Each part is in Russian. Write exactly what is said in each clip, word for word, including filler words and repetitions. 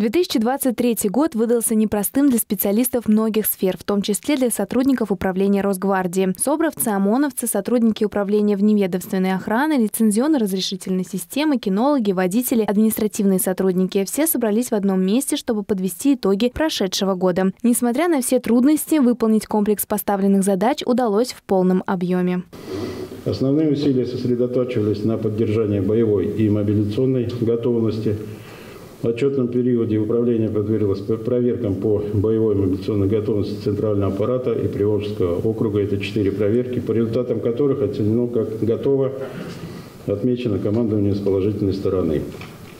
две тысячи двадцать третий год выдался непростым для специалистов многих сфер, в том числе для сотрудников управления Росгвардии. Собровцы, ОМОНовцы, сотрудники управления вневедомственной охраны, лицензионно-разрешительной системы, кинологи, водители, административные сотрудники – все собрались в одном месте, чтобы подвести итоги прошедшего года. Несмотря на все трудности, выполнить комплекс поставленных задач удалось в полном объеме. Основные усилия сосредотачивались на поддержании боевой и мобилизационной готовности. В отчетном периоде управление подверглось проверкам по боевой мобилизационной готовности Центрального аппарата и Приволжского округа. Это четыре проверки, по результатам которых оценено как готово, отмечено командование с положительной стороны.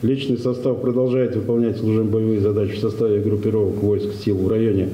Личный состав продолжает выполнять служебные боевые задачи в составе группировок войск сил в районе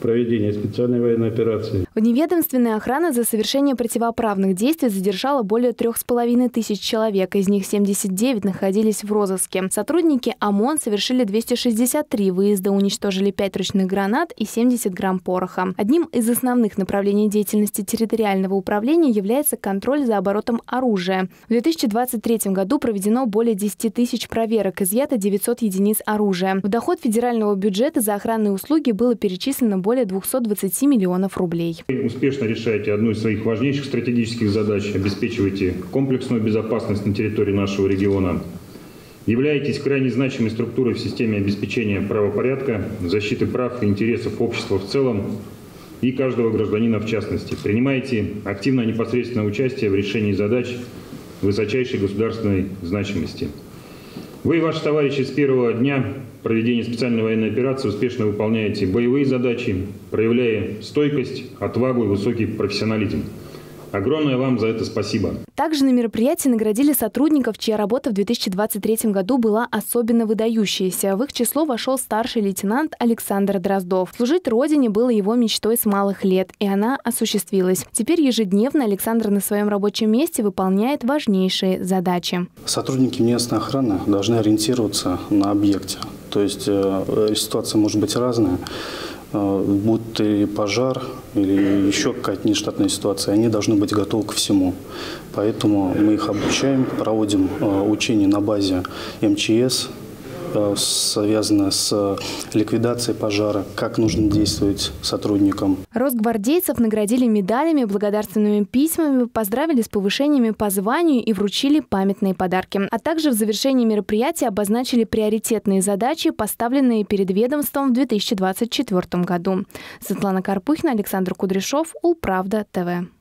проведения специальной военной операции. Вневедомственная охрана за совершение противоправных действий задержала более трех с половиной тысяч человек. Из них семьдесят девять находились в розыске. Сотрудники ОМОН совершили двести шестьдесят три выезда, уничтожили пять ручных гранат и семьдесят грамм пороха. Одним из основных направлений деятельности территориального управления является контроль за оборотом оружия. В две тысячи двадцать третьем году проведено более десяти тысяч проверок, изъято девятьсот единиц оружия. В доход федерального бюджета за охранные услуги было перечислено более двухсот двадцати миллионов рублей. Вы успешно решаете одну из своих важнейших стратегических задач, обеспечиваете комплексную безопасность на территории нашего региона, являетесь крайне значимой структурой в системе обеспечения правопорядка, защиты прав и интересов общества в целом и каждого гражданина в частности. Принимаете активное непосредственное участие в решении задач высочайшей государственной значимости. Вы и ваши товарищи с первого дня проведения специальной военной операции успешно выполняете боевые задачи, проявляя стойкость, отвагу и высокий профессионализм. Огромное вам за это спасибо. Также на мероприятии наградили сотрудников, чья работа в две тысячи двадцать третьем году была особенно выдающейся. В их число вошел старший лейтенант Александр Дроздов. Служить Родине было его мечтой с малых лет, и она осуществилась. Теперь ежедневно Александр на своем рабочем месте выполняет важнейшие задачи. Сотрудники местной охраны должны ориентироваться на объекте. То есть э, ситуация может быть разная. Будь то пожар или еще какая-то нештатная ситуация, они должны быть готовы ко всему. Поэтому мы их обучаем, проводим учения на базе эм че эс, связанное с ликвидацией пожара, как нужно действовать сотрудникам. Росгвардейцев наградили медалями, благодарственными письмами, поздравили с повышениями по званию и вручили памятные подарки. А также в завершении мероприятия обозначили приоритетные задачи, поставленные перед ведомством в две тысячи двадцать четвёртом году. Светлана Карпухина, Александр Кудряшов, Управда тэ вэ.